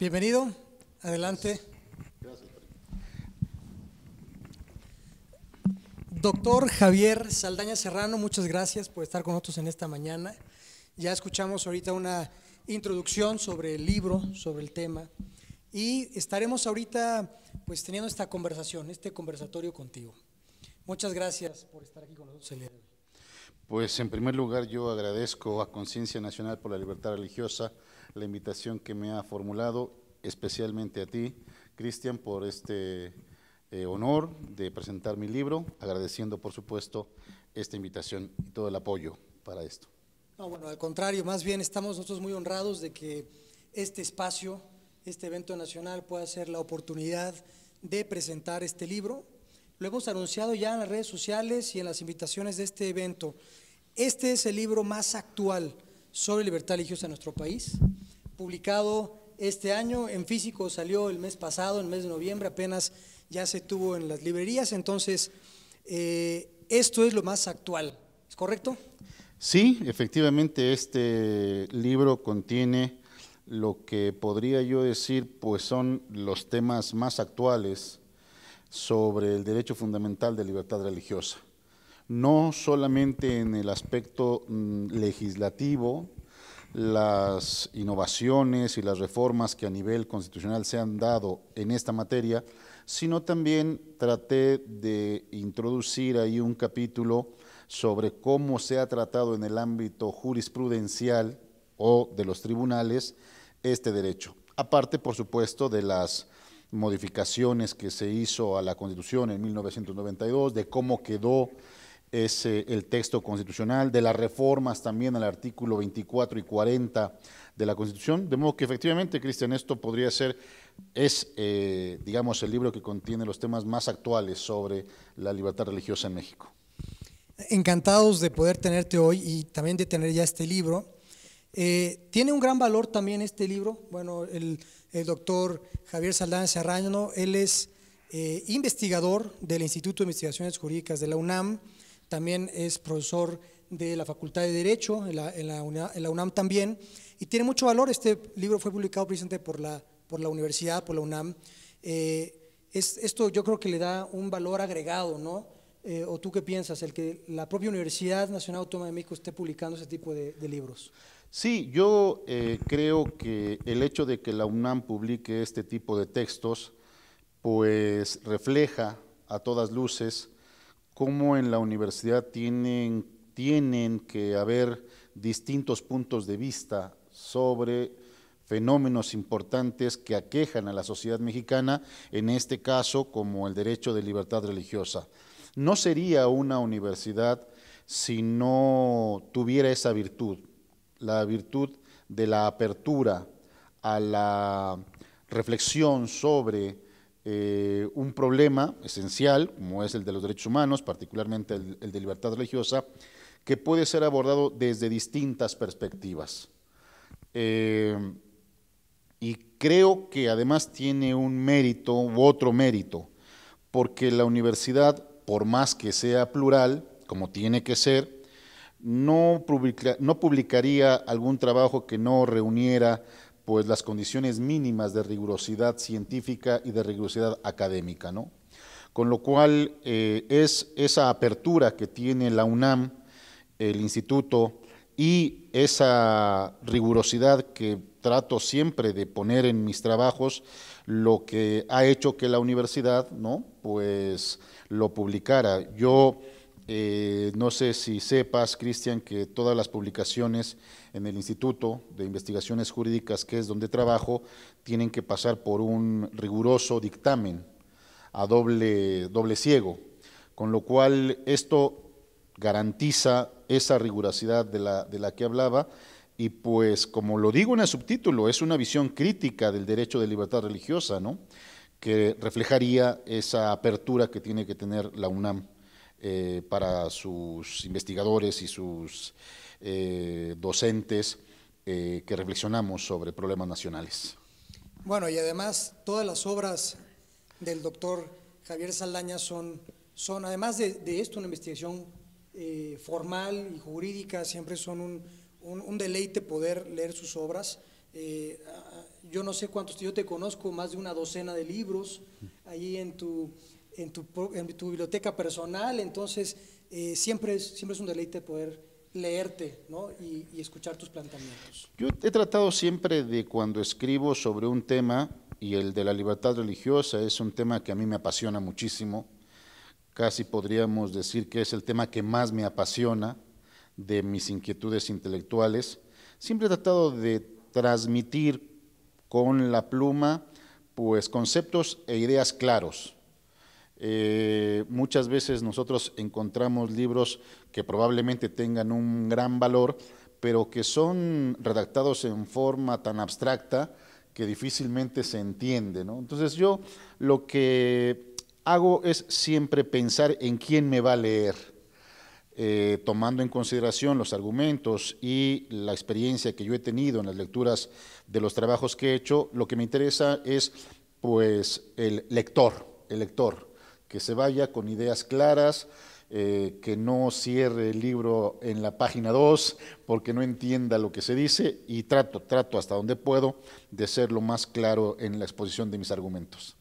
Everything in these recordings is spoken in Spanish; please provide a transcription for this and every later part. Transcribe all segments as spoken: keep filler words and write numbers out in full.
Bienvenido, adelante. Gracias. Doctor Javier Saldaña Serrano, muchas gracias por estar con nosotros en esta mañana. Ya escuchamos ahorita una introducción sobre el libro, sobre el tema, y estaremos ahorita pues teniendo esta conversación, este conversatorio contigo. Muchas gracias por estar aquí con nosotros el día de hoy. Pues en primer lugar yo agradezco a Conciencia Nacional por la Libertad Religiosa la invitación que me ha formulado, especialmente a ti, Cristian, por este eh, honor de presentar mi libro, agradeciendo por supuesto esta invitación y todo el apoyo para esto. No, bueno, al contrario, más bien estamos nosotros muy honrados de que este espacio, este evento nacional pueda ser la oportunidad de presentar este libro. Lo hemos anunciado ya en las redes sociales y en las invitaciones de este evento. Este es el libro más actual sobre libertad religiosa en nuestro país, publicado este año, en físico salió el mes pasado, en el mes de noviembre, apenas ya se tuvo en las librerías, entonces eh, esto es lo más actual, ¿es correcto? Sí, efectivamente este libro contiene lo que podría yo decir pues son los temas más actuales sobre el derecho fundamental de libertad religiosa, no solamente en el aspecto legislativo, las innovaciones y las reformas que a nivel constitucional se han dado en esta materia, sino también traté de introducir ahí un capítulo sobre cómo se ha tratado en el ámbito jurisprudencial o de los tribunales este derecho, aparte por supuesto de las modificaciones que se hizo a la Constitución en mil novecientos noventa y dos, de cómo quedó ese, el texto constitucional, de las reformas también al artículo veinticuatro y cuarenta de la Constitución, de modo que efectivamente, Cristian, esto podría ser, es, eh, digamos, el libro que contiene los temas más actuales sobre la libertad religiosa en México. Encantados de poder tenerte hoy y también de tener ya este libro. Eh, tiene un gran valor también este libro, bueno, el, el doctor Javier Saldaña Serrano, él es eh, investigador del Instituto de Investigaciones Jurídicas de la UNAM, también es profesor de la Facultad de Derecho en la, en la, UNAM, en la UNAM también, y tiene mucho valor, este libro fue publicado precisamente por la, por la universidad, por la UNAM, eh, es, esto yo creo que le da un valor agregado, ¿no? Eh, ¿O tú qué piensas, el que la propia Universidad Nacional Autónoma de México esté publicando ese tipo de, de libros? Sí, yo eh, creo que el hecho de que la UNAM publique este tipo de textos, pues refleja a todas luces cómo en la universidad tienen, tienen que haber distintos puntos de vista sobre fenómenos importantes que aquejan a la sociedad mexicana, en este caso como el derecho de libertad religiosa. No sería una universidad si no tuviera esa virtud, la virtud de la apertura a la reflexión sobre eh, un problema esencial, como es el de los derechos humanos, particularmente el, el de libertad religiosa, que puede ser abordado desde distintas perspectivas. Eh, y creo que además tiene un mérito u otro mérito, porque la universidad, por más que sea plural, como tiene que ser, no, publica, no publicaría algún trabajo que no reuniera pues, las condiciones mínimas de rigurosidad científica y de rigurosidad académica, ¿no? Con lo cual, eh, es esa apertura que tiene la UNAM, el instituto, y esa rigurosidad que trato siempre de poner en mis trabajos, lo que ha hecho que la universidad, ¿no?, pues lo publicara. Yo eh, no sé si sepas, Cristian, que todas las publicaciones en el Instituto de Investigaciones Jurídicas, que es donde trabajo, tienen que pasar por un riguroso dictamen a doble, doble ciego, con lo cual esto garantiza esa rigurosidad de la, de la que hablaba. Y pues, como lo digo en el subtítulo, es una visión crítica del derecho de libertad religiosa, ¿no?, que reflejaría esa apertura que tiene que tener la UNAM eh, para sus investigadores y sus eh, docentes eh, que reflexionamos sobre problemas nacionales. Bueno, y además todas las obras del doctor Javier Saldaña son, son además de, de esto, una investigación eh, formal y jurídica, siempre son un… Un, un deleite poder leer sus obras, eh, yo no sé cuántos, yo te conozco más de una docena de libros ahí en tu, en tu, en tu biblioteca personal, entonces eh, siempre, es, siempre es un deleite poder leerte, ¿no? y, y escuchar tus planteamientos. Yo he tratado siempre de, cuando escribo sobre un tema, y el de la libertad religiosa es un tema que a mí me apasiona muchísimo, casi podríamos decir que es el tema que más me apasiona de mis inquietudes intelectuales, siempre he tratado de transmitir con la pluma pues conceptos e ideas claros. Eh, muchas veces nosotros encontramos libros que probablemente tengan un gran valor, pero que son redactados en forma tan abstracta que difícilmente se entiende, ¿no? Entonces yo lo que hago es siempre pensar en quién me va a leer, eh, tomando en consideración los argumentos y la experiencia que yo he tenido en las lecturas de los trabajos que he hecho. Lo que me interesa es pues el lector, el lector. que se vaya con ideas claras, eh, que no cierre el libro en la página dos porque no entienda lo que se dice, y trato, trato hasta donde puedo de ser lo más claro en la exposición de mis argumentos.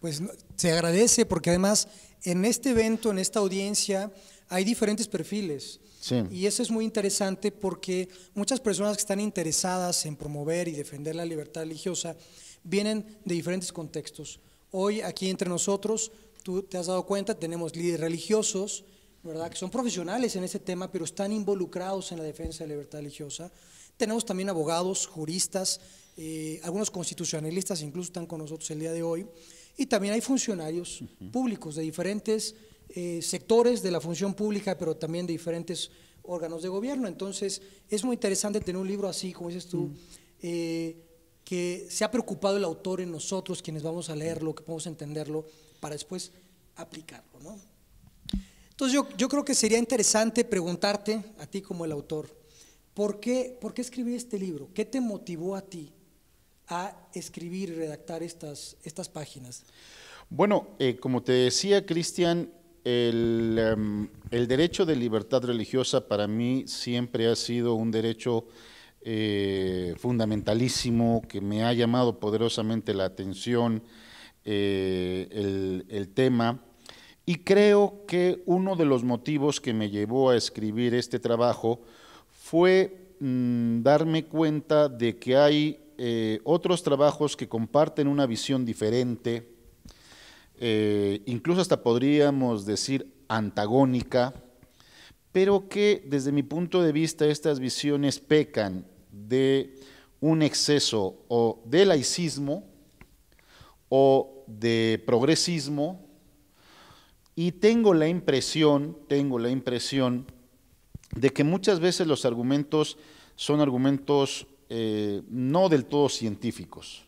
Pues se agradece, porque además en este evento, en esta audiencia, hay diferentes perfiles. Sí. Y eso es muy interesante, porque muchas personas que están interesadas en promover y defender la libertad religiosa vienen de diferentes contextos. Hoy aquí entre nosotros, tú te has dado cuenta, tenemos líderes religiosos, ¿verdad?, que son profesionales en este tema, pero están involucrados en la defensa de la libertad religiosa. Tenemos también abogados, juristas, eh, algunos constitucionalistas incluso están con nosotros el día de hoy, y también hay funcionarios públicos de diferentes eh, sectores de la función pública, pero también de diferentes órganos de gobierno. Entonces es muy interesante tener un libro así, como dices tú, eh, que se ha preocupado el autor en nosotros, quienes vamos a leerlo, que podemos entenderlo, para después aplicarlo, ¿no? Entonces yo, yo creo que sería interesante preguntarte a ti como el autor, ¿por qué, por qué escribir este libro? ¿Qué te motivó a ti a escribir y redactar estas, estas páginas? Bueno, eh, como te decía, Cristian, el, um, el derecho de libertad religiosa para mí siempre ha sido un derecho eh, fundamentalísimo, que me ha llamado poderosamente la atención. Eh, el, el tema, y creo que uno de los motivos que me llevó a escribir este trabajo fue mm, darme cuenta de que hay eh, otros trabajos que comparten una visión diferente, eh, incluso hasta podríamos decir antagónica, pero que desde mi punto de vista estas visiones pecan de un exceso o de laicismo o de progresismo, y tengo la impresión, tengo la impresión de que muchas veces los argumentos son argumentos eh, no del todo científicos,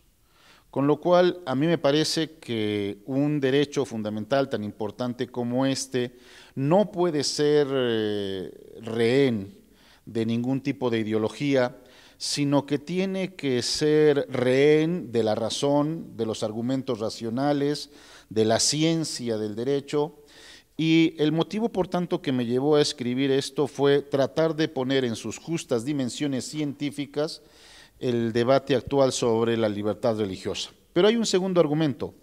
con lo cual a mí me parece que un derecho fundamental tan importante como este no puede ser eh, rehén de ningún tipo de ideología, sino que tiene que ser rehén de la razón, de los argumentos racionales, de la ciencia del derecho. Y el motivo, por tanto, que me llevó a escribir esto fue tratar de poner en sus justas dimensiones científicas el debate actual sobre la libertad religiosa. Pero hay un segundo argumento.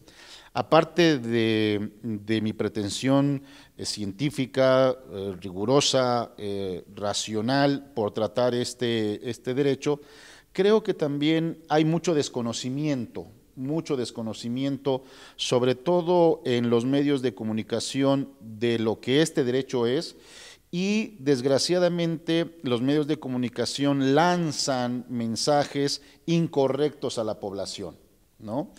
Aparte de, de mi pretensión eh, científica, eh, rigurosa, eh, racional por tratar este, este derecho, creo que también hay mucho desconocimiento, mucho desconocimiento, sobre todo en los medios de comunicación, de lo que este derecho es, y desgraciadamente los medios de comunicación lanzan mensajes incorrectos a la población, ¿no?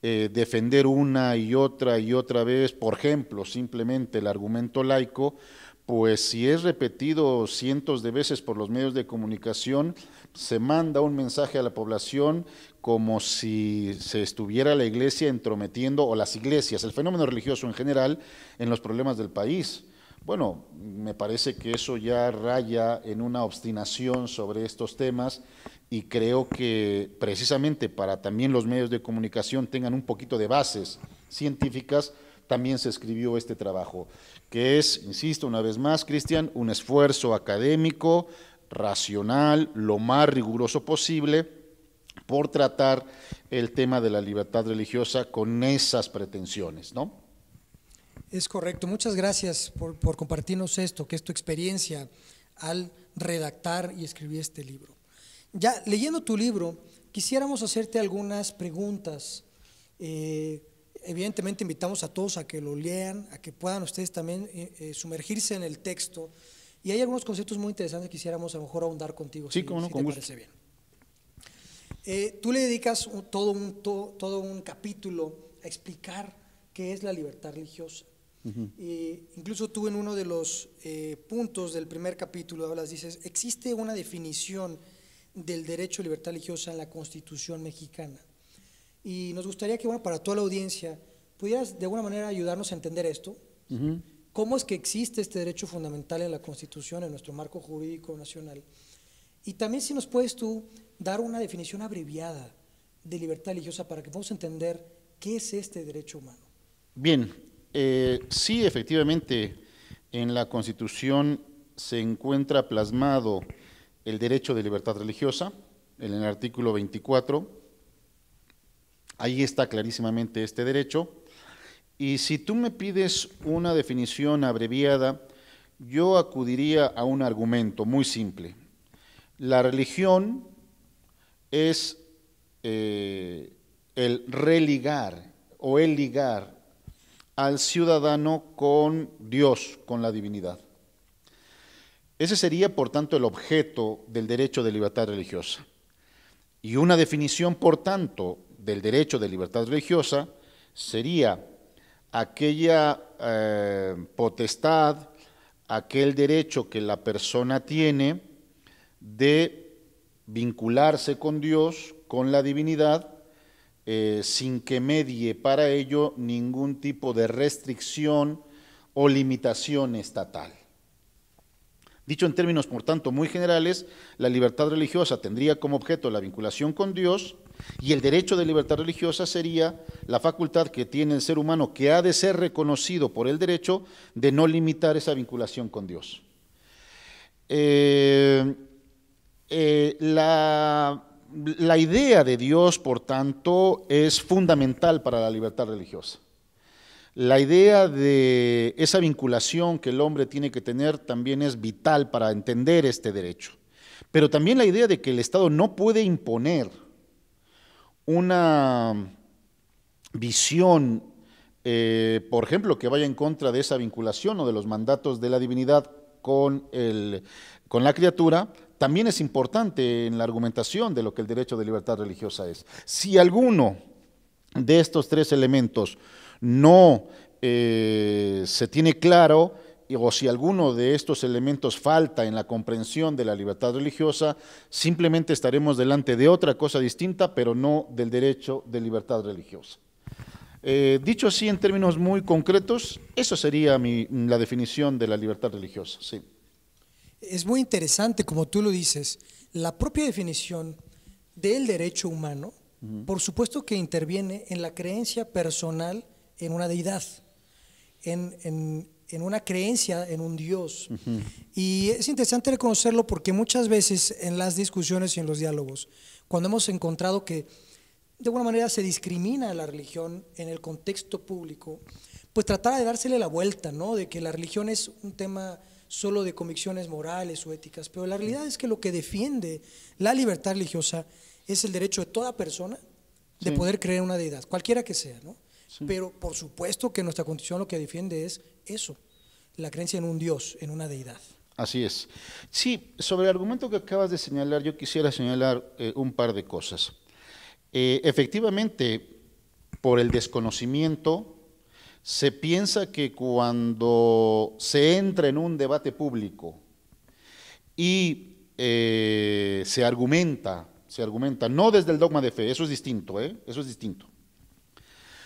Eh, defender una y otra y otra vez, por ejemplo, simplemente el argumento laico, pues si es repetido cientos de veces por los medios de comunicación, se manda un mensaje a la población como si se estuviera la iglesia entrometiendo, o las iglesias, el fenómeno religioso en general, en los problemas del país. Bueno, me parece que eso ya raya en una obstinación sobre estos temas, y creo que precisamente para también los medios de comunicación tengan un poquito de bases científicas, también se escribió este trabajo, que es, insisto una vez más, Cristian, un esfuerzo académico, racional, lo más riguroso posible, por tratar el tema de la libertad religiosa con esas pretensiones, ¿no? Es correcto. Muchas gracias por, por compartirnos esto, que es tu experiencia al redactar y escribir este libro. Ya leyendo tu libro, quisiéramos hacerte algunas preguntas. Eh, evidentemente invitamos a todos a que lo lean, a que puedan ustedes también eh, sumergirse en el texto, y hay algunos conceptos muy interesantes que quisiéramos a lo mejor ahondar contigo. Sí, si, como no, si con te gusto. Parece bien. Eh, tú le dedicas un, todo, un, todo, todo un capítulo a explicar qué es la libertad religiosa. Uh-huh. eh, incluso tú en uno de los eh, puntos del primer capítulo hablas, dices, existe una definición del derecho a libertad religiosa en la Constitución mexicana. Y nos gustaría que, bueno, para toda la audiencia, pudieras de alguna manera ayudarnos a entender esto. Uh-huh. ¿Cómo es que existe este derecho fundamental en la Constitución, en nuestro marco jurídico nacional? Y también si nos puedes tú dar una definición abreviada de libertad religiosa para que podamos entender qué es este derecho humano. Bien, eh, sí, efectivamente, en la Constitución se encuentra plasmado el derecho de libertad religiosa, en el artículo veinticuatro, ahí está clarísimamente este derecho. Y si tú me pides una definición abreviada, yo acudiría a un argumento muy simple. La religión es eh, el religar o el ligar al ciudadano con Dios, con la divinidad. Ese sería, por tanto, el objeto del derecho de libertad religiosa. Y una definición, por tanto, del derecho de libertad religiosa sería aquella eh, potestad, aquel derecho que la persona tiene de vincularse con Dios, con la divinidad, eh, sin que medie para ello ningún tipo de restricción o limitación estatal. Dicho en términos, por tanto, muy generales, la libertad religiosa tendría como objeto la vinculación con Dios, y el derecho de libertad religiosa sería la facultad que tiene el ser humano, que ha de ser reconocido por el derecho, de no limitar esa vinculación con Dios. Eh, eh, la, la idea de Dios, por tanto, es fundamental para la libertad religiosa. La idea de esa vinculación que el hombre tiene que tener también es vital para entender este derecho. Pero también la idea de que el Estado no puede imponer una visión, eh, por ejemplo, que vaya en contra de esa vinculación o de los mandatos de la divinidad con, el, con la criatura, también es importante en la argumentación de lo que el derecho de libertad religiosa es. Si alguno de estos tres elementos no eh, se tiene claro, o si alguno de estos elementos falta en la comprensión de la libertad religiosa, simplemente estaremos delante de otra cosa distinta, pero no del derecho de libertad religiosa. Eh, dicho así, en términos muy concretos, eso sería mi, la definición de la libertad religiosa. Sí. Es muy interesante, como tú lo dices, la propia definición del derecho humano, uh-huh, por supuesto que interviene en la creencia personal en una deidad, en, en, en una creencia en un Dios. Uh-huh. Y es interesante reconocerlo porque muchas veces en las discusiones y en los diálogos, cuando hemos encontrado que de alguna manera se discrimina a la religión en el contexto público, pues tratar de dársele la vuelta, ¿no? De que la religión es un tema solo de convicciones morales o éticas, pero la realidad es que lo que defiende la libertad religiosa es el derecho de toda persona de, sí, poder creer en una deidad, cualquiera que sea, ¿no? Sí. Pero por supuesto que nuestra Constitución lo que defiende es eso, la creencia en un Dios, en una deidad. Así es. Sí, sobre el argumento que acabas de señalar, yo quisiera señalar eh, un par de cosas. Eh, efectivamente, por el desconocimiento, se piensa que cuando se entra en un debate público y eh, se argumenta, se argumenta, no desde el dogma de fe, eso es distinto, ¿eh? eso es distinto,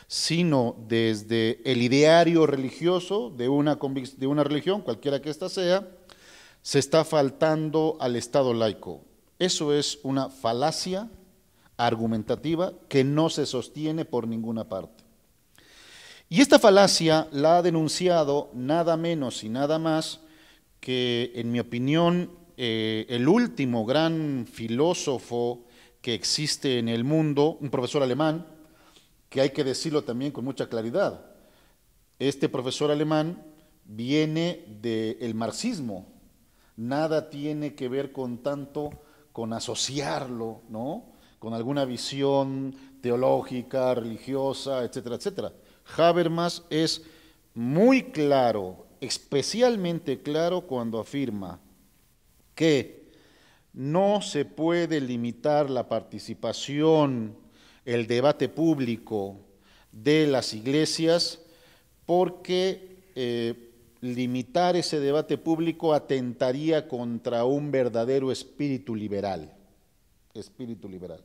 sino desde el ideario religioso de una, de una religión, cualquiera que ésta sea, se está faltando al Estado laico. Eso es una falacia argumentativa que no se sostiene por ninguna parte. Y esta falacia la ha denunciado nada menos y nada más que, en mi opinión, eh, el último gran filósofo que existe en el mundo, un profesor alemán, que hay que decirlo también con mucha claridad. Este profesor alemán viene del marxismo, nada tiene que ver con tanto con asociarlo, ¿no?, con alguna visión teológica, religiosa, etcétera, etcétera. Habermas es muy claro, especialmente claro cuando afirma que no se puede limitar la participación, el debate público de las iglesias, porque eh, limitar ese debate público atentaría contra un verdadero espíritu liberal. Espíritu liberal.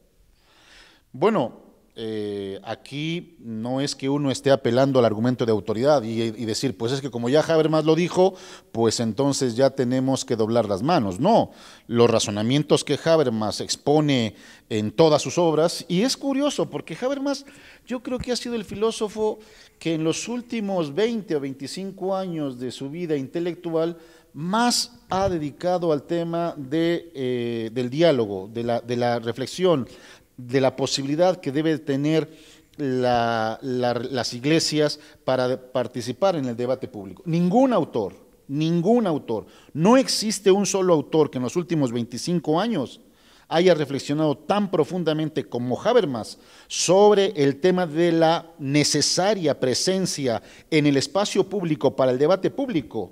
Bueno, eh, aquí no es que uno esté apelando al argumento de autoridad y, y decir, pues es que como ya Habermas lo dijo, pues entonces ya tenemos que doblar las manos. No, los razonamientos que Habermas expone en todas sus obras, y es curioso porque Habermas yo creo que ha sido el filósofo que en los últimos veinte o veinticinco años de su vida intelectual más ha dedicado al tema de, eh, del diálogo, de la, de la reflexión, de la posibilidad que debe tener la, la, las iglesias para participar en el debate público. Ningún autor, ningún autor, no existe un solo autor que en los últimos veinticinco años haya reflexionado tan profundamente como Habermas sobre el tema de la necesaria presencia en el espacio público para el debate público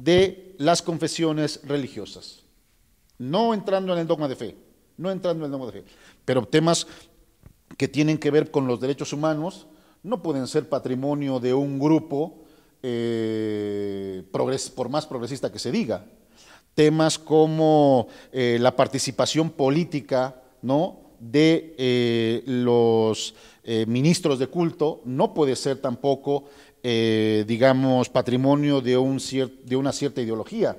de las confesiones religiosas, no entrando en el dogma de fe, no entrando en el dogma de fe, pero temas que tienen que ver con los derechos humanos no pueden ser patrimonio de un grupo, eh, por más progresista que se diga. Temas como eh, la participación política, ¿no?, de eh, los eh, ministros de culto no puede ser tampoco Eh, digamos, patrimonio de, un cier- de una cierta ideología.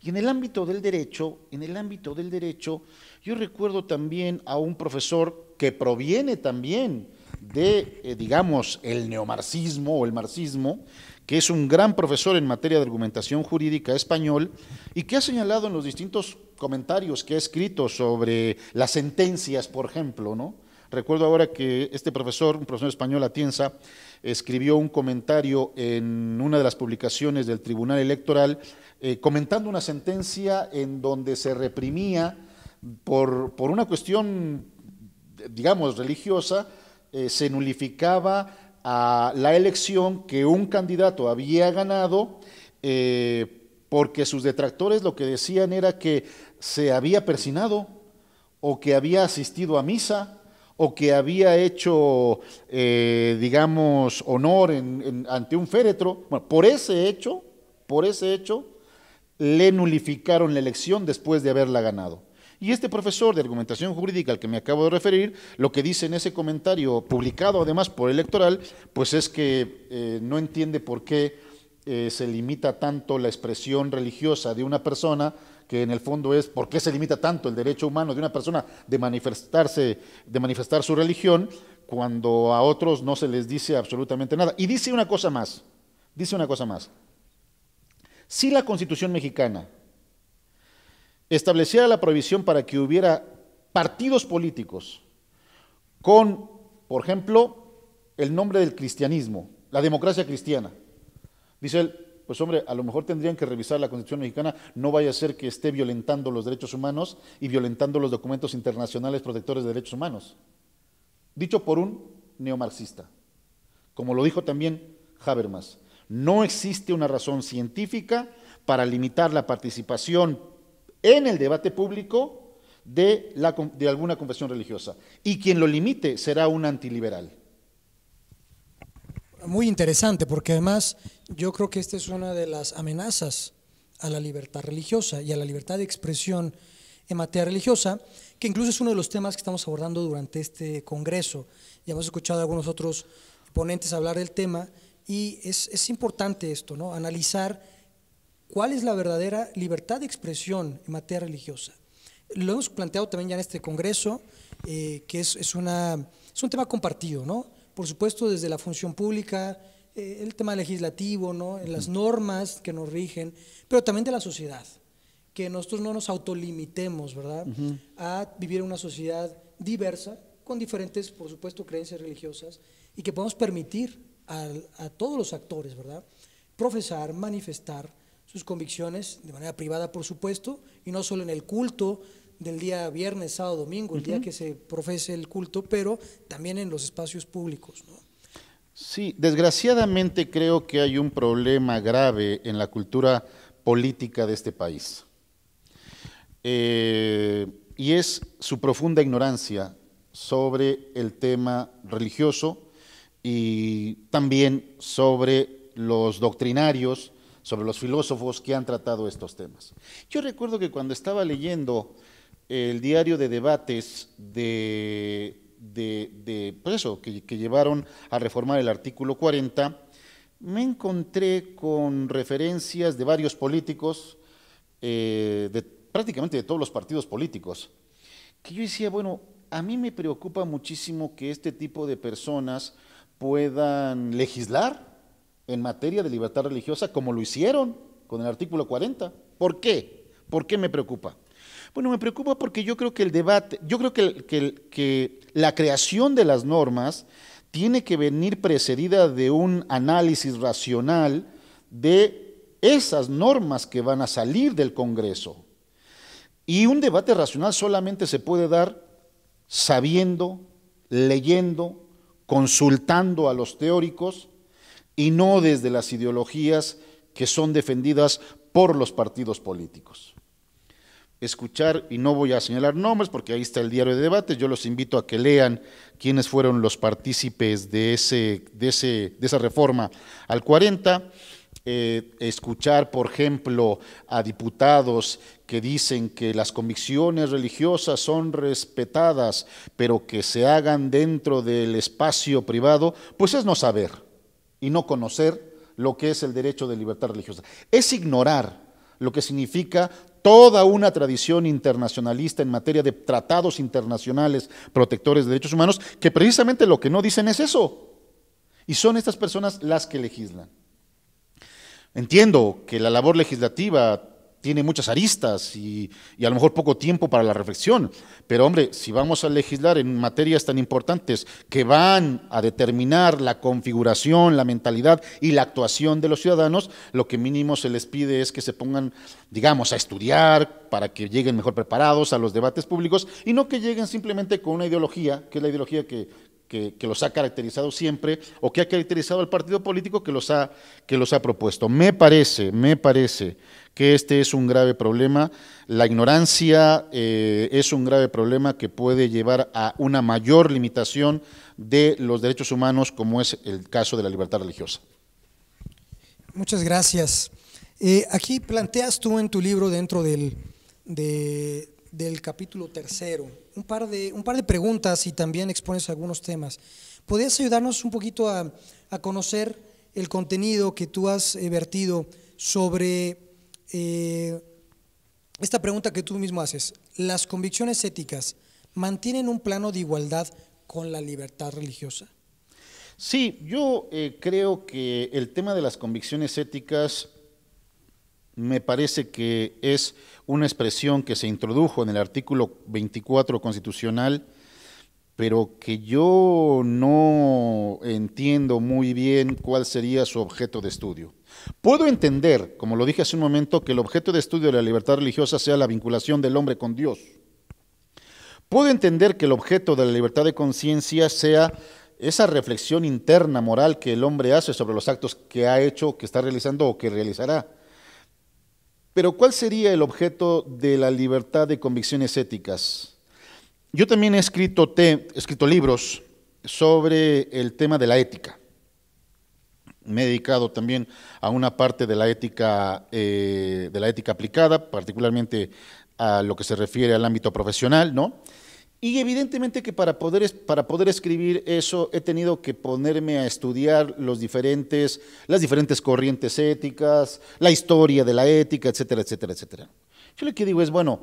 Y en el ámbito del derecho, en el ámbito del derecho, yo recuerdo también a un profesor que proviene también de, eh, digamos, el neomarxismo o el marxismo, que es un gran profesor en materia de argumentación jurídica español y que ha señalado en los distintos comentarios que ha escrito sobre las sentencias, por ejemplo, ¿no? Recuerdo ahora que este profesor, un profesor español, Atienza, escribió un comentario en una de las publicaciones del Tribunal Electoral eh, comentando una sentencia en donde se reprimía por, por una cuestión, digamos, religiosa, eh, se nulificaba a la elección que un candidato había ganado eh, porque sus detractores lo que decían era que se había persinado o que había asistido a misa, o que había hecho, eh, digamos, honor en, en, ante un féretro. Bueno, por ese hecho, por ese hecho, le nulificaron la elección después de haberla ganado. Y este profesor de argumentación jurídica al que me acabo de referir, lo que dice en ese comentario, publicado además por Electoral, pues es que eh, no entiende por qué eh, se limita tanto la expresión religiosa de una persona, que en el fondo es por qué se limita tanto el derecho humano de una persona de manifestarse, de manifestar su religión, cuando a otros no se les dice absolutamente nada. Y dice una cosa más, dice una cosa más. Si la Constitución mexicana estableciera la prohibición para que hubiera partidos políticos con, por ejemplo, el nombre del cristianismo, la democracia cristiana, dice él, pues hombre, a lo mejor tendrían que revisar la Constitución mexicana, no vaya a ser que esté violentando los derechos humanos y violentando los documentos internacionales protectores de derechos humanos. Dicho por un neomarxista, como lo dijo también Habermas, no existe una razón científica para limitar la participación en el debate público de, la, de alguna confesión religiosa, y quien lo limite será un antiliberal. Muy interesante, porque además yo creo que esta es una de las amenazas a la libertad religiosa y a la libertad de expresión en materia religiosa, que incluso es uno de los temas que estamos abordando durante este congreso. Ya hemos escuchado a algunos otros ponentes hablar del tema y es, es importante esto, ¿no?, analizar cuál es la verdadera libertad de expresión en materia religiosa. Lo hemos planteado también ya en este congreso, eh, que es, es, una, es un tema compartido, ¿no?, por supuesto desde la función pública, eh, el tema legislativo, ¿no?, las normas que nos rigen, pero también de la sociedad, que nosotros no nos autolimitemos, ¿verdad?, uh-huh. a vivir en una sociedad diversa, con diferentes, por supuesto, creencias religiosas, y que podamos permitir a, a todos los actores, ¿verdad?, profesar, manifestar sus convicciones de manera privada, por supuesto, y no solo en el culto del día viernes, sábado, domingo, el uh-huh. día que se profese el culto, pero también en los espacios públicos, ¿no? Sí, desgraciadamente creo que hay un problema grave en la cultura política de este país. Eh, y es su profunda ignorancia sobre el tema religioso y también sobre los doctrinarios, sobre los filósofos que han tratado estos temas. Yo recuerdo que cuando estaba leyendo el diario de debates de, de, de por eso, que, que llevaron a reformar el artículo cuarenta, me encontré con referencias de varios políticos, eh, de prácticamente de todos los partidos políticos, que yo decía, bueno, a mí me preocupa muchísimo que este tipo de personas puedan legislar en materia de libertad religiosa como lo hicieron con el artículo cuarenta. ¿Por qué? ¿Por qué me preocupa? Bueno, me preocupa porque yo creo que el debate, yo creo que, que, que la creación de las normas tiene que venir precedida de un análisis racional de esas normas que van a salir del Congreso. Y un debate racional solamente se puede dar sabiendo, leyendo, consultando a los teóricos y no desde las ideologías que son defendidas por los partidos políticos. Escuchar, y no voy a señalar nombres porque ahí está el diario de debates, yo los invito a que lean quiénes fueron los partícipes de, ese, de, ese, de esa reforma al cuarenta. Eh, escuchar, por ejemplo, a diputados que dicen que las convicciones religiosas son respetadas, pero que se hagan dentro del espacio privado, pues es no saber y no conocer lo que es el derecho de libertad religiosa. Es ignorar lo que significa toda una tradición internacionalista en materia de tratados internacionales protectores de derechos humanos, que precisamente lo que no dicen es eso. Y son estas personas las que legislan. Entiendo que la labor legislativa tiene muchas aristas y, y a lo mejor poco tiempo para la reflexión, pero hombre, si vamos a legislar en materias tan importantes que van a determinar la configuración, la mentalidad y la actuación de los ciudadanos, lo que mínimo se les pide es que se pongan, digamos, a estudiar para que lleguen mejor preparados a los debates públicos y no que lleguen simplemente con una ideología, que es la ideología que… Que, que los ha caracterizado siempre o que ha caracterizado al partido político que los ha, que los ha propuesto. Me parece, me parece que este es un grave problema. La ignorancia eh, es un grave problema que puede llevar a una mayor limitación de los derechos humanos, como es el caso de la libertad religiosa. Muchas gracias. Eh, aquí planteas tú en tu libro, dentro del, de, del capítulo tercero, Un par, de, un par de preguntas y también expones algunos temas. ¿Podrías ayudarnos un poquito a, a conocer el contenido que tú has vertido sobre eh, esta pregunta que tú mismo haces? ¿Las convicciones éticas mantienen un plano de igualdad con la libertad religiosa? Sí, yo eh, creo que el tema de las convicciones éticas me parece que es una expresión que se introdujo en el artículo veinticuatro constitucional, pero que yo no entiendo muy bien cuál sería su objeto de estudio. Puedo entender, como lo dije hace un momento, que el objeto de estudio de la libertad religiosa sea la vinculación del hombre con Dios. Puedo entender que el objeto de la libertad de conciencia sea esa reflexión interna moral que el hombre hace sobre los actos que ha hecho, que está realizando o que realizará. Pero ¿cuál sería el objeto de la libertad de convicciones éticas? Yo también he escrito, te, he escrito libros sobre el tema de la ética. Me he dedicado también a una parte de la ética, eh, de la ética aplicada, particularmente a lo que se refiere al ámbito profesional, ¿no? Y evidentemente que para poder, para poder escribir eso he tenido que ponerme a estudiar los diferentes, las diferentes corrientes éticas, la historia de la ética, etcétera, etcétera, etcétera. Yo lo que digo es, bueno,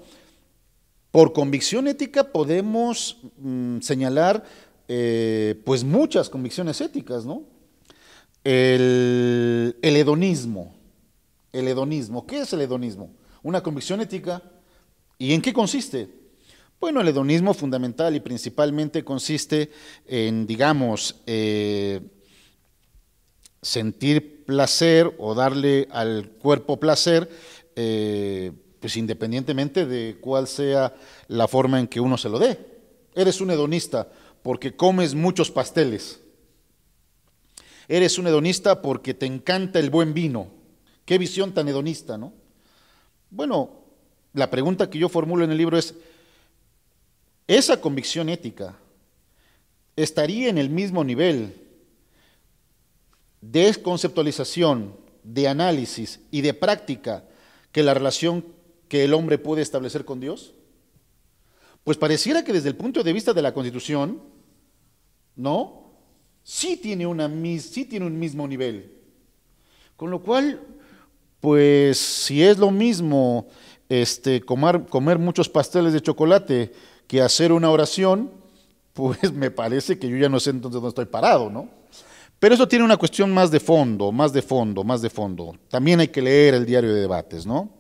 por convicción ética podemos mmm, señalar eh, pues muchas convicciones éticas, ¿no? El, el hedonismo, el hedonismo, ¿qué es el hedonismo? una convicción ética. ¿Y en qué consiste? Bueno, el hedonismo fundamental y principalmente consiste en, digamos, eh, sentir placer o darle al cuerpo placer, eh, pues independientemente de cuál sea la forma en que uno se lo dé. Eres un hedonista porque comes muchos pasteles. Eres un hedonista porque te encanta el buen vino. Qué visión tan hedonista, ¿no? Bueno, la pregunta que yo formulo en el libro es, ¿esa convicción ética estaría en el mismo nivel de conceptualización, de análisis y de práctica que la relación que el hombre puede establecer con Dios? Pues pareciera que desde el punto de vista de la Constitución, ¿no?, sí tiene, una, sí tiene un mismo nivel. Con lo cual, pues si es lo mismo este, comer, comer muchos pasteles de chocolate que hacer una oración, pues me parece que yo ya no sé entonces dónde estoy parado, ¿no? Pero eso tiene una cuestión más de fondo, más de fondo, más de fondo. También hay que leer el diario de debates, ¿no?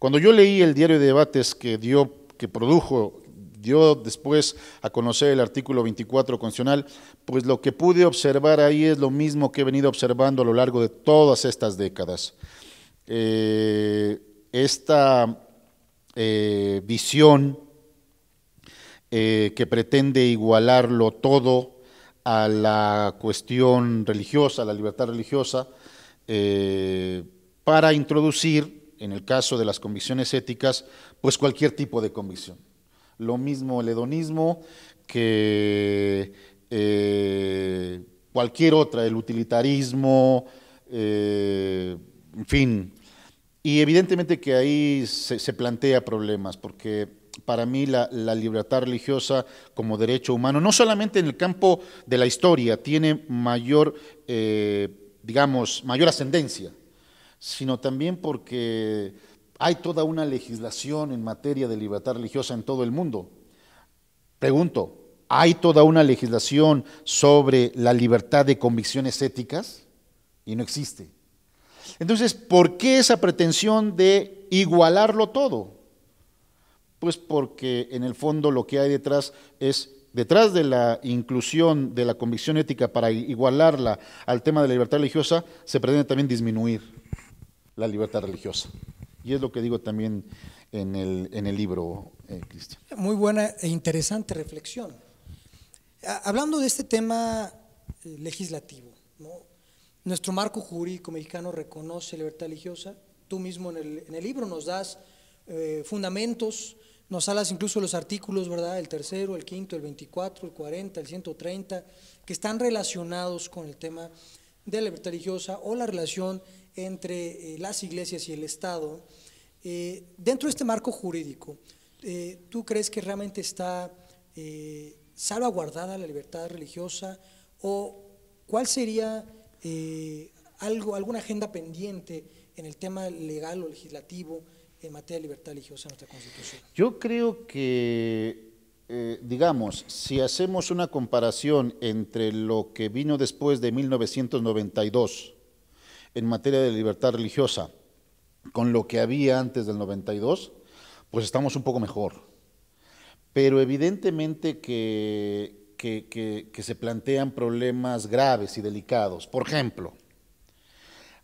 Cuando yo leí el diario de debates que dio, que produjo, dio después a conocer el artículo veinticuatro constitucional, pues lo que pude observar ahí es lo mismo que he venido observando a lo largo de todas estas décadas. Eh, esta eh, visión eh, que pretende igualarlo todo a la cuestión religiosa, a la libertad religiosa, eh, para introducir, en el caso de las convicciones éticas, pues cualquier tipo de convicción. Lo mismo el hedonismo que eh, cualquier otra, el utilitarismo, eh, en fin. Y evidentemente que ahí se, se plantea problemas, porque para mí la, la libertad religiosa como derecho humano, no solamente en el campo de la historia, tiene mayor, eh, digamos, mayor ascendencia, sino también porque hay toda una legislación en materia de libertad religiosa en todo el mundo. Pregunto, ¿hay toda una legislación sobre la libertad de convicciones éticas? Y no existe. Entonces, ¿por qué esa pretensión de igualarlo todo? Pues porque en el fondo lo que hay detrás es, detrás de la inclusión de la convicción ética para igualarla al tema de la libertad religiosa, se pretende también disminuir la libertad religiosa. Y es lo que digo también en el, en el libro, eh, Cristian. Muy buena e interesante reflexión. Hablando de este tema legislativo, ¿no? Nuestro marco jurídico mexicano reconoce la libertad religiosa. Tú mismo en el, en el libro nos das eh, fundamentos, nos hablas incluso de los artículos, ¿verdad? El tercero, el quinto, el veinticuatro, el cuarenta, el ciento treinta, que están relacionados con el tema de la libertad religiosa o la relación entre eh, las iglesias y el Estado. Eh, dentro de este marco jurídico, eh, ¿tú crees que realmente está eh, salvaguardada la libertad religiosa o cuál sería eh, algo, alguna agenda pendiente en el tema legal o legislativo en materia de libertad religiosa en nuestra Constitución? Yo creo que, eh, digamos, si hacemos una comparación entre lo que vino después de mil novecientos noventa y dos en materia de libertad religiosa con lo que había antes del noventa y dos, pues estamos un poco mejor. Pero evidentemente que, que, que, que se plantean problemas graves y delicados. Por ejemplo,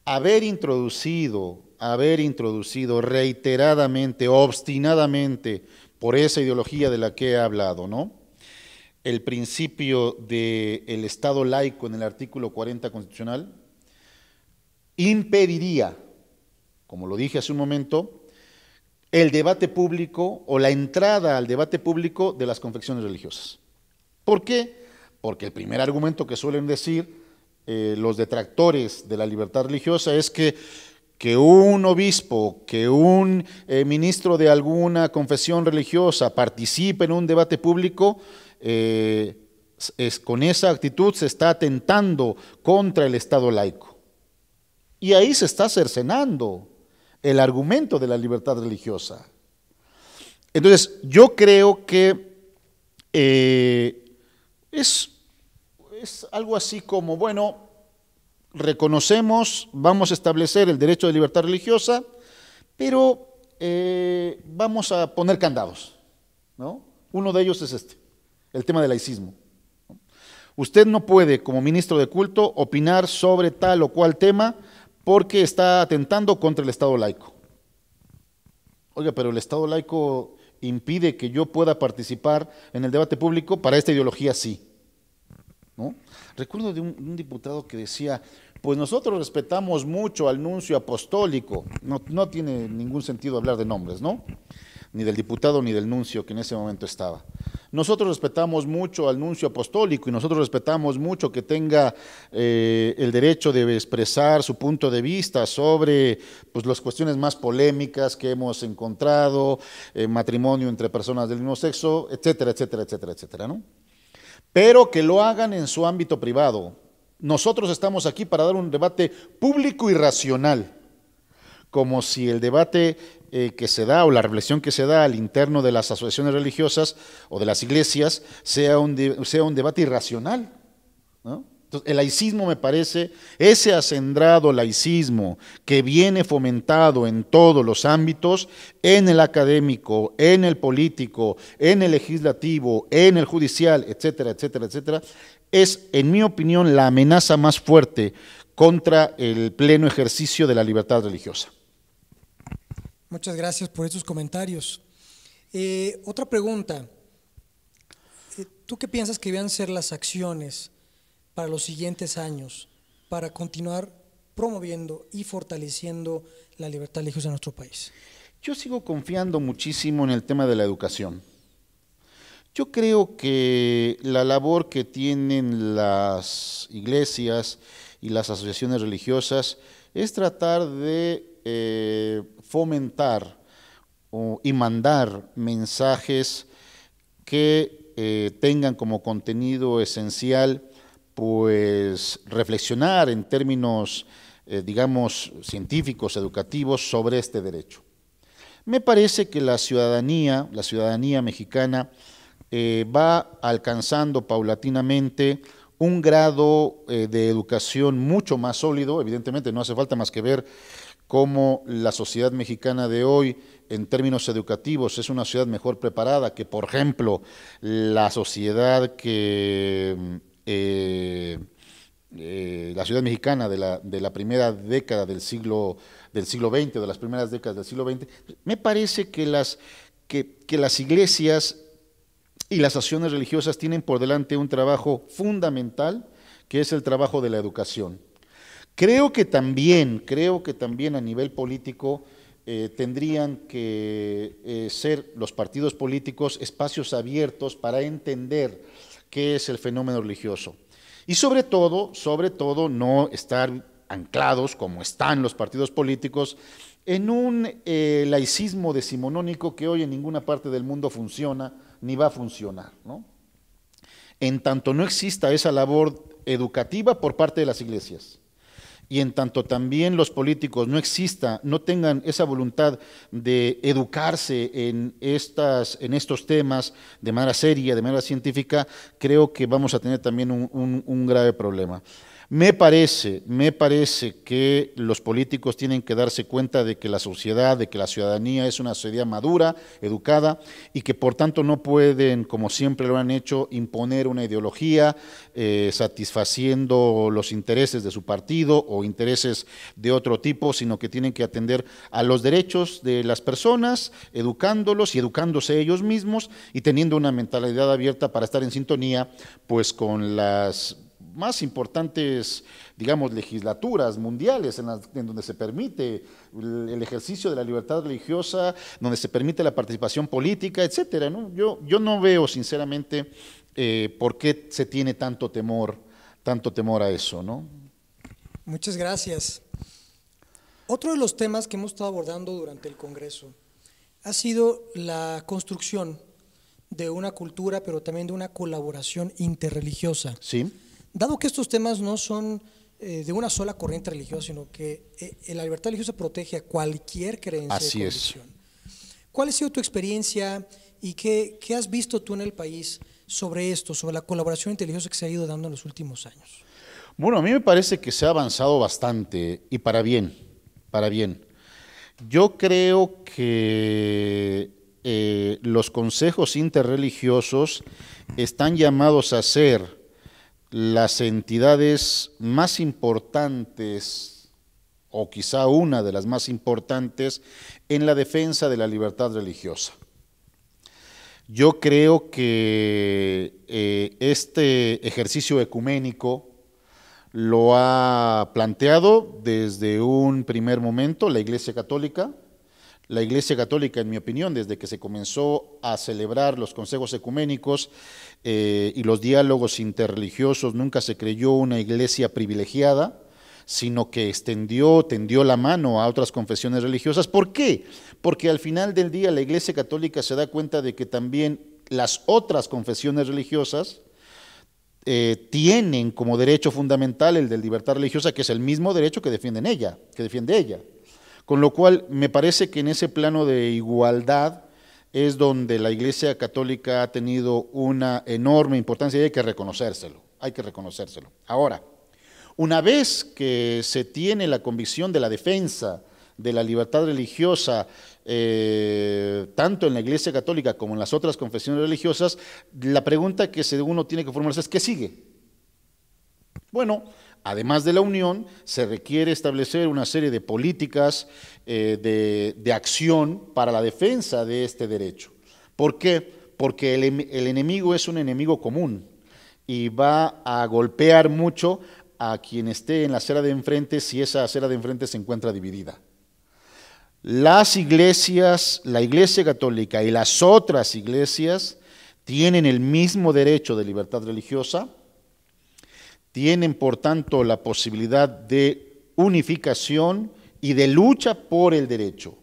haber introducido, haber introducido reiteradamente, obstinadamente, por esa ideología de la que he hablado, ¿no?, el principio del Estado laico en el artículo cuarenta constitucional, impediría, como lo dije hace un momento, el debate público o la entrada al debate público de las confesiones religiosas. ¿Por qué? Porque el primer argumento que suelen decir eh, los detractores de la libertad religiosa es que, que un obispo, que un eh, ministro de alguna confesión religiosa participe en un debate público, eh, es, con esa actitud se está atentando contra el Estado laico. Y ahí se está cercenando el argumento de la libertad religiosa. Entonces, yo creo que eh, es, es algo así como, bueno, reconocemos, vamos a establecer el derecho de libertad religiosa, pero eh, vamos a poner candados, ¿no? Uno de ellos es este, el tema del laicismo. Usted no puede, como ministro de culto, opinar sobre tal o cual tema porque está atentando contra el Estado laico. Oiga, pero el Estado laico impide que yo pueda participar en el debate público, para esta ideología sí, ¿no? Recuerdo de un, un diputado que decía, pues nosotros respetamos mucho al nuncio apostólico. No, no tiene ningún sentido hablar de nombres, ¿no? Ni del diputado ni del nuncio que en ese momento estaba. Nosotros respetamos mucho al nuncio apostólico y nosotros respetamos mucho que tenga eh, el derecho de expresar su punto de vista sobre, pues, las cuestiones más polémicas que hemos encontrado, eh, matrimonio entre personas del mismo sexo, etcétera, etcétera, etcétera, etcétera, ¿no? Pero que lo hagan en su ámbito privado. Nosotros estamos aquí para dar un debate público y racional, como si el debate eh, que se da o la reflexión que se da al interno de las asociaciones religiosas o de las iglesias sea un, de, sea un debate irracional, ¿no? Entonces, el laicismo me parece, ese acendrado laicismo que viene fomentado en todos los ámbitos, en el académico, en el político, en el legislativo, en el judicial, etcétera, etcétera, etcétera, es, en mi opinión, la amenaza más fuerte contra el pleno ejercicio de la libertad religiosa. Muchas gracias por estos comentarios. Eh, otra pregunta, ¿tú qué piensas que debían ser las acciones para los siguientes años para continuar promoviendo y fortaleciendo la libertad religiosa en nuestro país? Yo sigo confiando muchísimo en el tema de la educación. Yo creo que la labor que tienen las iglesias y las asociaciones religiosas es tratar de Eh, fomentar o, y mandar mensajes que eh, tengan como contenido esencial, pues, reflexionar en términos, eh, digamos, científicos, educativos, sobre este derecho. Me parece que la ciudadanía, la ciudadanía mexicana, eh, va alcanzando paulatinamente un grado eh, de educación mucho más sólido. Evidentemente no hace falta más que ver cómo la sociedad mexicana de hoy, en términos educativos, es una sociedad mejor preparada que, por ejemplo, la sociedad que eh, eh, la ciudad mexicana de la, de la primera década del siglo del siglo veinte, de las primeras décadas del siglo veinte. Me parece que las que, que las iglesias y las acciones religiosas tienen por delante un trabajo fundamental, que es el trabajo de la educación. Creo que también, creo que también a nivel político eh, tendrían que eh, ser los partidos políticos espacios abiertos para entender qué es el fenómeno religioso. Y sobre todo, sobre todo no estar anclados, como están los partidos políticos, en un eh, laicismo decimonónico que hoy en ninguna parte del mundo funciona ni va a funcionar, ¿no? En tanto no exista esa labor educativa por parte de las iglesias, y en tanto también los políticos no exista, no tengan esa voluntad de educarse en, estas, en estos temas de manera seria, de manera científica, creo que vamos a tener también un, un, un grave problema. Me parece, me parece que los políticos tienen que darse cuenta de que la sociedad, de que la ciudadanía es una sociedad madura, educada, y que por tanto no pueden, como siempre lo han hecho, imponer una ideología eh, satisfaciendo los intereses de su partido o intereses de otro tipo, sino que tienen que atender a los derechos de las personas, educándolos y educándose ellos mismos y teniendo una mentalidad abierta para estar en sintonía, pues, con las más importantes, digamos, legislaturas mundiales en, las, en donde se permite el ejercicio de la libertad religiosa, donde se permite la participación política, etcétera, ¿no? Yo, yo no veo, sinceramente, eh, por qué se tiene tanto temor, tanto temor a eso, ¿no? Muchas gracias. Otro de los temas que hemos estado abordando durante el Congreso ha sido la construcción de una cultura, pero también de una colaboración interreligiosa. Sí. Dado que estos temas no son eh, de una sola corriente religiosa, sino que eh, la libertad religiosa protege a cualquier creencia. Así es. ¿Cuál ha sido tu experiencia y qué, qué has visto tú en el país sobre esto, sobre la colaboración interreligiosa que se ha ido dando en los últimos años? Bueno, a mí me parece que se ha avanzado bastante y para bien, para bien. Yo creo que eh, los consejos interreligiosos están llamados a ser las entidades más importantes, o quizá una de las más importantes, en la defensa de la libertad religiosa. Yo creo que eh, este ejercicio ecuménico lo ha planteado desde un primer momento la Iglesia Católica. La Iglesia Católica, en mi opinión, desde que se comenzó a celebrar los consejos ecuménicos eh, y los diálogos interreligiosos, nunca se creyó una iglesia privilegiada, sino que extendió, tendió la mano a otras confesiones religiosas. ¿Por qué? Porque al final del día la Iglesia Católica se da cuenta de que también las otras confesiones religiosas Eh, tienen como derecho fundamental el de libertad religiosa, que es el mismo derecho que defienden ella, que defiende ella. Con lo cual, me parece que en ese plano de igualdad es donde la Iglesia Católica ha tenido una enorme importancia y hay que reconocérselo, hay que reconocérselo. Ahora, una vez que se tiene la convicción de la defensa de la libertad religiosa, eh, tanto en la Iglesia Católica como en las otras confesiones religiosas, la pregunta que uno tiene que formularse es ¿qué sigue? Bueno, además de la unión, se requiere establecer una serie de políticas eh, de, de acción para la defensa de este derecho. ¿Por qué? Porque el, el enemigo es un enemigo común y va a golpear mucho a quien esté en la acera de enfrente si esa acera de enfrente se encuentra dividida. Las iglesias, la Iglesia Católica y las otras iglesias tienen el mismo derecho de libertad religiosa, tienen por tanto la posibilidad de unificación y de lucha por el derecho.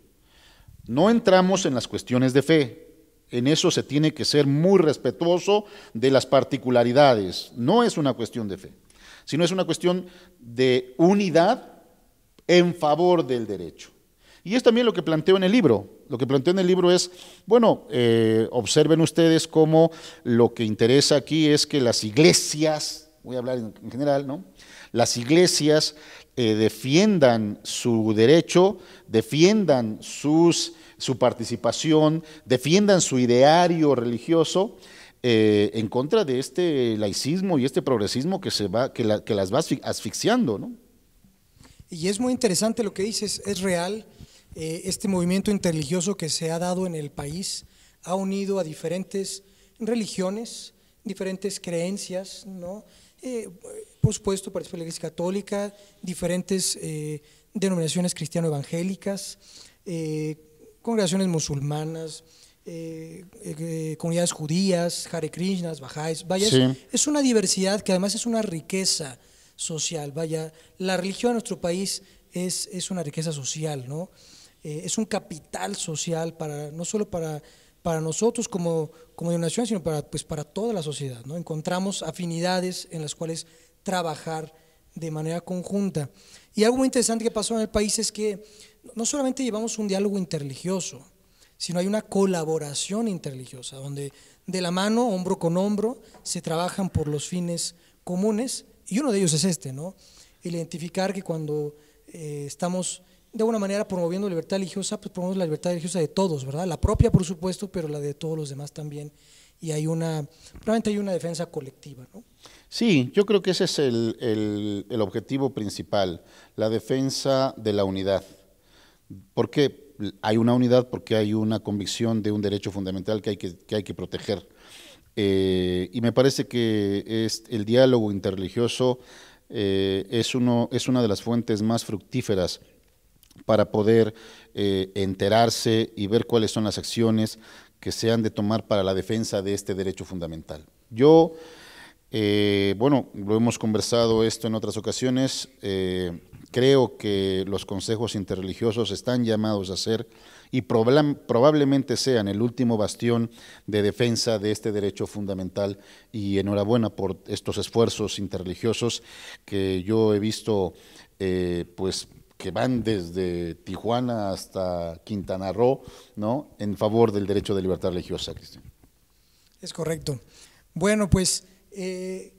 No entramos en las cuestiones de fe, en eso se tiene que ser muy respetuoso de las particularidades, no es una cuestión de fe, sino es una cuestión de unidad en favor del derecho. Y es también lo que planteo en el libro. Lo que planteo en el libro es, bueno, eh, observen ustedes cómo lo que interesa aquí es que las iglesias, voy a hablar en general, ¿no? Las iglesias eh, defiendan su derecho, defiendan sus, su participación, defiendan su ideario religioso eh, en contra de este laicismo y este progresismo que, se va, que, la, que las va asfixiando, ¿no? Y es muy interesante lo que dices, es real. Este movimiento interreligioso que se ha dado en el país ha unido a diferentes religiones, diferentes creencias, ¿no? Eh, por supuesto, participó la Iglesia Católica, diferentes eh, denominaciones cristiano-evangélicas, eh, congregaciones musulmanas, eh, eh, comunidades judías, Hare Krishnas, Bahá'ís, vaya, sí. Es una diversidad que además es una riqueza social, vaya, la religión en nuestro país es, es una riqueza social, ¿no? Eh, es un capital social para no solo para, para nosotros como, como denominación, sino para, pues, para toda la sociedad, ¿no? Encontramos afinidades en las cuales trabajar de manera conjunta. Y algo muy interesante que pasó en el país es que no solamente llevamos un diálogo interreligioso, sino hay una colaboración interreligiosa, donde de la mano, hombro con hombro, se trabajan por los fines comunes, y uno de ellos es este, ¿no? Identificar que cuando eh, estamos de alguna manera promoviendo libertad religiosa, pues promovemos la libertad religiosa de todos, ¿verdad? La propia, por supuesto, pero la de todos los demás también. Y hay una, realmente hay una defensa colectiva, ¿no? Sí, yo creo que ese es el, el, el objetivo principal, la defensa de la unidad. ¿Por qué? Hay una unidad porque hay una convicción de un derecho fundamental que hay que, que, hay que proteger. Eh, y me parece que es el diálogo interreligioso eh, es, uno, es una de las fuentes más fructíferas para poder eh, enterarse y ver cuáles son las acciones que se han de tomar para la defensa de este derecho fundamental. Yo, eh, bueno, lo hemos conversado esto en otras ocasiones, eh, creo que los consejos interreligiosos están llamados a ser y probablemente sean el último bastión de defensa de este derecho fundamental y enhorabuena por estos esfuerzos interreligiosos que yo he visto, eh, pues, que van desde Tijuana hasta Quintana Roo, ¿no?, en favor del derecho de libertad religiosa, Cristian. Es correcto. Bueno, pues eh,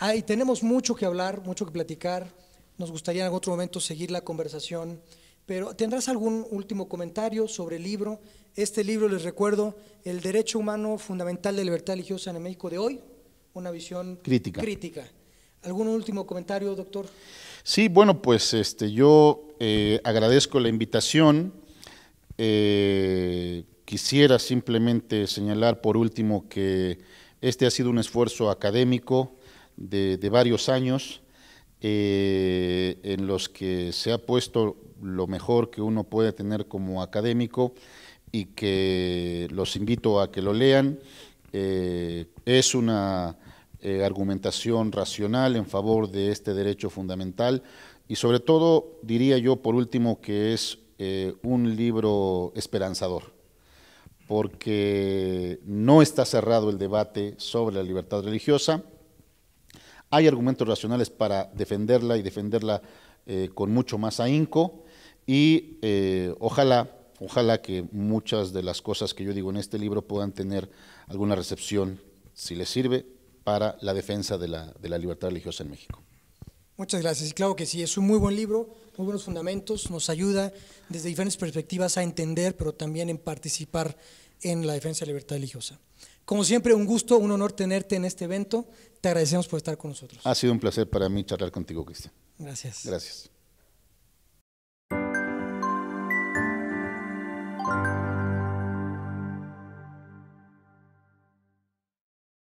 ahí tenemos mucho que hablar, mucho que platicar. Nos gustaría en algún otro momento seguir la conversación Pero ¿tendrás algún último comentario sobre el libro? Este libro, les recuerdo, El Derecho Humano Fundamental de la Libertad Religiosa en México de hoy, una visión crítica. crítica. ¿Algún último comentario, doctor? Sí, bueno, pues este, yo eh, agradezco la invitación. Eh, quisiera simplemente señalar por último que este ha sido un esfuerzo académico de, de varios años, eh, en los que se ha puesto lo mejor que uno puede tener como académico, y que los invito a que lo lean. Eh, es una eh, argumentación racional en favor de este derecho fundamental, y sobre todo diría yo por último que es eh, un libro esperanzador, porque no está cerrado el debate sobre la libertad religiosa. Hay argumentos racionales para defenderla y defenderla eh, con mucho más ahínco. Y eh, ojalá, ojalá que muchas de las cosas que yo digo en este libro puedan tener alguna recepción, si les sirve, para la defensa de la, de la libertad religiosa en México. Muchas gracias, y claro que sí, es un muy buen libro, muy buenos fundamentos, nos ayuda desde diferentes perspectivas a entender, pero también en participar en la defensa de la libertad religiosa. Como siempre, un gusto, un honor tenerte en este evento, te agradecemos por estar con nosotros. Ha sido un placer para mí charlar contigo, Cristian. Gracias. Gracias.